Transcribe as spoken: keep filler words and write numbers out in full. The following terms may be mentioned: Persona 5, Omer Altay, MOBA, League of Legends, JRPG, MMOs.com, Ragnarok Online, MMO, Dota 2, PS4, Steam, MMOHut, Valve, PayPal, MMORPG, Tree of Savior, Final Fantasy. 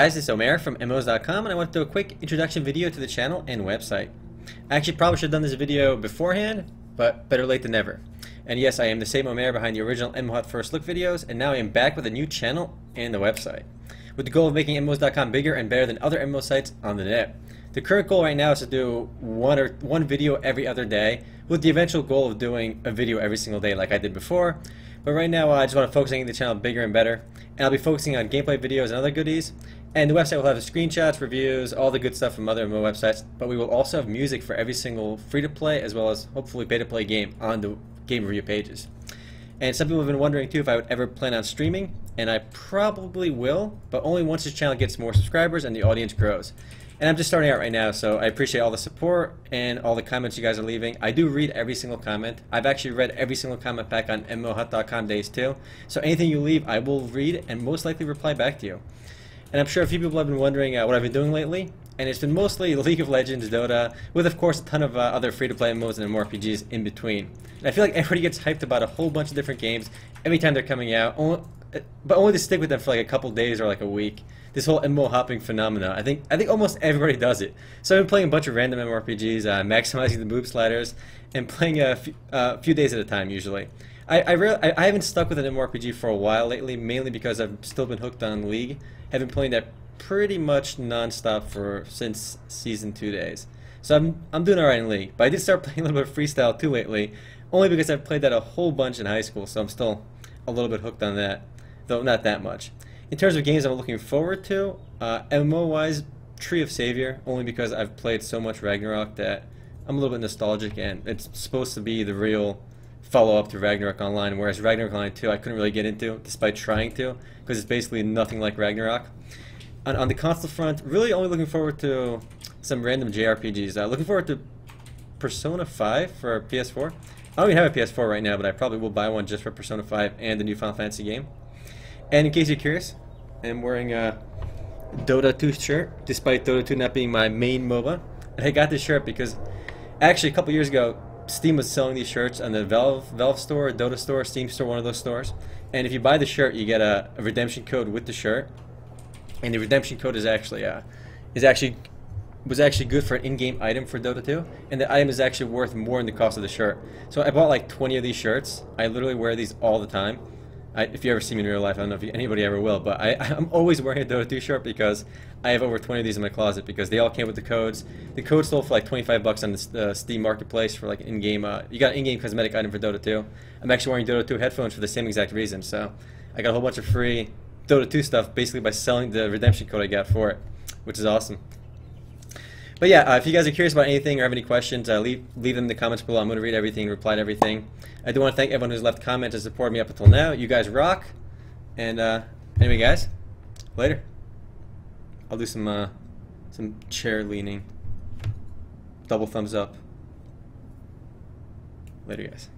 Guys, this is Omer from M M Os dot com, and I want to do a quick introduction video to the channel and website. I actually probably should have done this video beforehand, but better late than never. And yes, I am the same Omer behind the original MMOHut First Look videos, and now I am back with a new channel and the website, with the goal of making M M Os dot com bigger and better than other M M O sites on the net. The current goal right now is to do one or one video every other day, with the eventual goal of doing a video every single day like I did before. But right now, uh, I just want to focus on getting the channel bigger and better, and I'll be focusing on gameplay videos and other goodies. And the website will have screenshots, reviews, all the good stuff from other M M O websites, but we will also have music for every single free-to-play as well as hopefully pay-to-play game on the game review pages. And some people have been wondering too if I would ever plan on streaming, and I probably will, but only once this channel gets more subscribers and the audience grows. And I'm just starting out right now, so I appreciate all the support and all the comments you guys are leaving. I do read every single comment. I've actually read every single comment back on M M O Hut dot com days too, so anything you leave I will read and most likely reply back to you. And I'm sure a few people have been wondering uh, what I've been doing lately, and it's been mostly League of Legends, Dota, with of course a ton of uh, other free-to-play M M Os and M M O R P Gs in between. And I feel like everybody gets hyped about a whole bunch of different games every time they're coming out, only, but only to stick with them for like a couple days or like a week. This whole M M O hopping phenomena, I think I think almost everybody does it. So I've been playing a bunch of random M M O R P Gs, uh, maximizing the boob sliders, and playing a few, uh, few days at a time usually. I I, re I I haven't stuck with an M M O R P G for a while lately, mainly because I've still been hooked on League. I've been playing that pretty much non-stop for since season two days. So I'm I'm doing alright in League, but I did start playing a little bit of freestyle too lately, only because I've played that a whole bunch in high school, so I'm still a little bit hooked on that, though not that much. In terms of games I'm looking forward to, uh, M M O-wise, Tree of Savior, only because I've played so much Ragnarok that I'm a little bit nostalgic, and it's supposed to be the real follow-up to Ragnarok Online, whereas Ragnarok Online two I couldn't really get into, despite trying to, because it's basically nothing like Ragnarok. On, on the console front, really only looking forward to some random J R P Gs. Uh, looking forward to Persona five for P S four. I don't even have a P S four right now, but I probably will buy one just for Persona five and the new Final Fantasy game. And in case you're curious, I'm wearing a Dota two shirt, despite Dota two not being my main MOBA. And I got this shirt because, actually, a couple years ago, Steam was selling these shirts on the Valve, Valve store, Dota store, Steam store, one of those stores. And if you buy the shirt, you get a, a redemption code with the shirt. And the redemption code is actually uh, is actually was actually good for an in-game item for Dota two. And the item is actually worth more than the cost of the shirt. So I bought like twenty of these shirts. I literally wear these all the time. I, if you ever see me in real life, I don't know if you, anybody ever will, but I, I'm always wearing a Dota two shirt because I have over twenty of these in my closet because they all came with the codes. The code sold for like twenty-five bucks on the uh, Steam marketplace for like in-game, uh, you got an in-game cosmetic item for Dota two. I'm actually wearing Dota two headphones for the same exact reason, so I got a whole bunch of free Dota two stuff basically by selling the redemption code I got for it, which is awesome. But yeah, uh, if you guys are curious about anything or have any questions, uh, leave, leave them in the comments below. I'm going to read everything, reply to everything. I do want to thank everyone who's left comments and supported me up until now. You guys rock. And uh, anyway, guys, later. I'll do some, uh, some chair leaning. Double thumbs up. Later, guys.